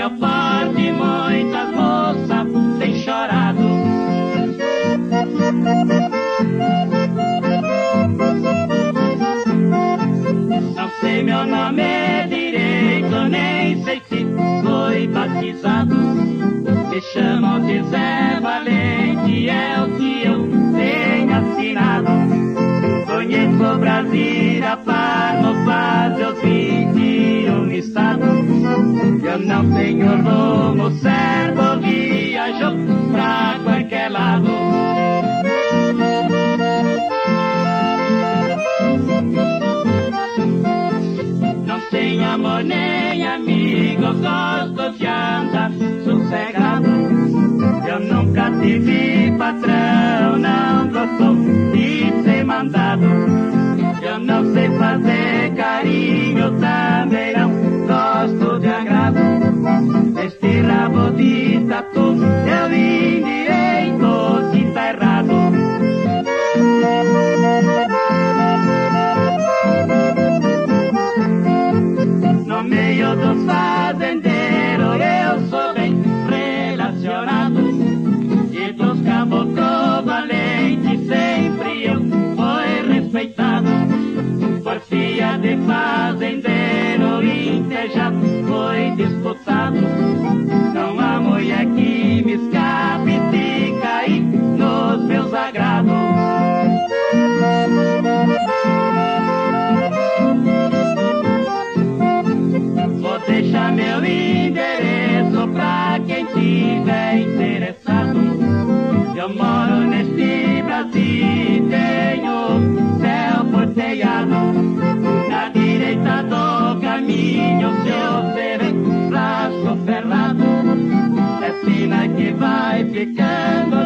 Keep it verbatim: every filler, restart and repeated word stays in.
meu pote muita moça tem chorado. Não sei meu nome direito, nem sei se foi batizado. Me chamam de Zé Valente, é o que eu tenho assinado. Conheço Brasília, Pano, Paz, eu vim de um estado. Eu não tenho rumo certo, viajo pra qualquer lado. Não tenho amor nem amigo, gosto de andar sossegado. Eu nunca tive patrão, não gosto de ser mandado. Eu não sei fazer carinho, também não gosto de agrado. Este rabo de tatu eu vim direito se tá errado. No meio dos fazendeiros eu sou bem relacionado. E dos caboclos valentes sempre eu fui respeitado. Por filha de fazendeiro Inter já foi disputado. Não há mulher que me escape de cair nos meus agrados. Vou deixar meu endereço pra quem tiver interessado. Eu moro neste Brasil, tenho céu porteado. Na direita do caminho, seu ferro, frasco ferrado. É sina que vai ficando